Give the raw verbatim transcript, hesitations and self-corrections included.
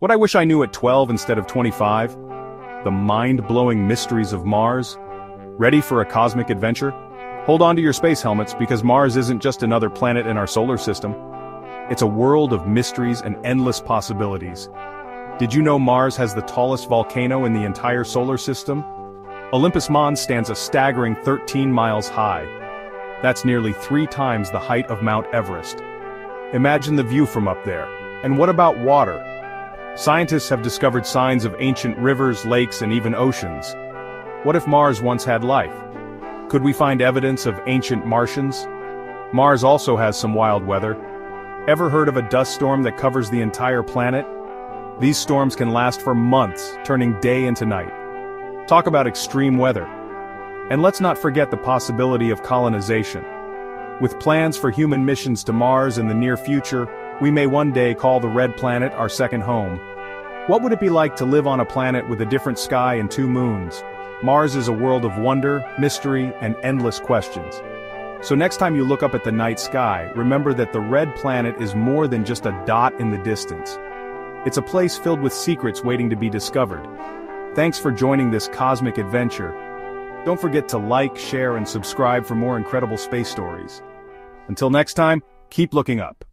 What I wish I knew at twelve instead of twenty-five? The mind-blowing mysteries of Mars? Ready for a cosmic adventure? Hold on to your space helmets, because Mars isn't just another planet in our solar system. It's a world of mysteries and endless possibilities. Did you know Mars has the tallest volcano in the entire solar system? Olympus Mons stands a staggering thirteen miles high. That's nearly three times the height of Mount Everest. Imagine the view from up there. And what about water? Scientists have discovered signs of ancient rivers, lakes, and even oceans. What if Mars once had life? Could we find evidence of ancient Martians? Mars also has some wild weather. Ever heard of a dust storm that covers the entire planet? These storms can last for months, turning day into night. Talk about extreme weather. And let's not forget the possibility of colonization. With plans for human missions to Mars in the near future, we may one day call the Red Planet our second home. What would it be like to live on a planet with a different sky and two moons? Mars is a world of wonder, mystery, and endless questions. So next time you look up at the night sky, remember that the Red Planet is more than just a dot in the distance. It's a place filled with secrets waiting to be discovered. Thanks for joining this cosmic adventure. Don't forget to like, share, and subscribe for more incredible space stories. Until next time, keep looking up.